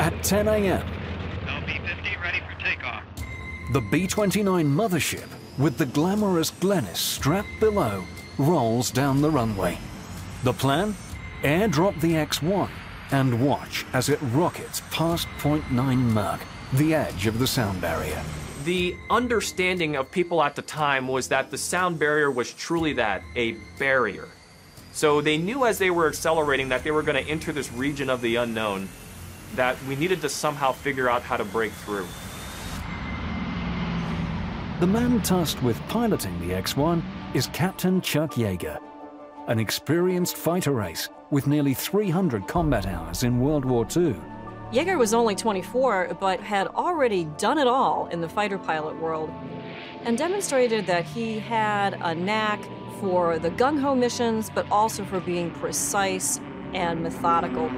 at 10 a.m. LB-50 ready for takeoff. The B-29 mothership, with the glamorous Glennis strapped below, rolls down the runway. The plan? Airdrop the X-1 and watch as it rockets past 0.9 Mach, the edge of the sound barrier. The understanding of people at the time was that the sound barrier was truly that, a barrier. So they knew as they were accelerating that they were going to enter this region of the unknown, that we needed to somehow figure out how to break through. The man tasked with piloting the X-1 is Captain Chuck Yeager, an experienced fighter ace with nearly 300 combat hours in World War II. Yeager was only 24, but had already done it all in the fighter pilot world and demonstrated that he had a knack for the gung-ho missions, but also for being precise and methodical.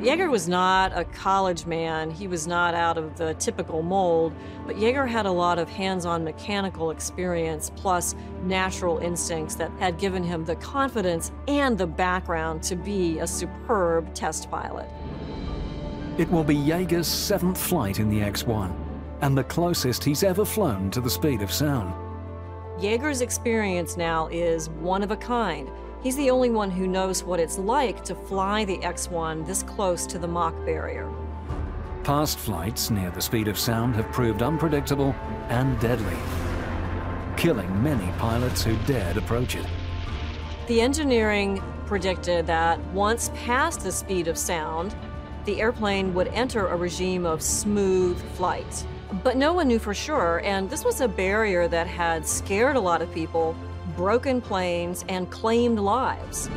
Yeager was not a college man. He was not out of the typical mold, but Yeager had a lot of hands-on mechanical experience, plus natural instincts that had given him the confidence and the background to be a superb test pilot. It will be Yeager's 7th flight in the X-1, and the closest he's ever flown to the speed of sound. Yeager's experience now is one of a kind. He's the only one who knows what it's like to fly the X-1 this close to the Mach barrier. Past flights near the speed of sound have proved unpredictable and deadly, killing many pilots who dared approach it. The engineering predicted that once past the speed of sound, the airplane would enter a regime of smooth flight. But no one knew for sure, and this was a barrier that had scared a lot of people, broken planes, and claimed lives.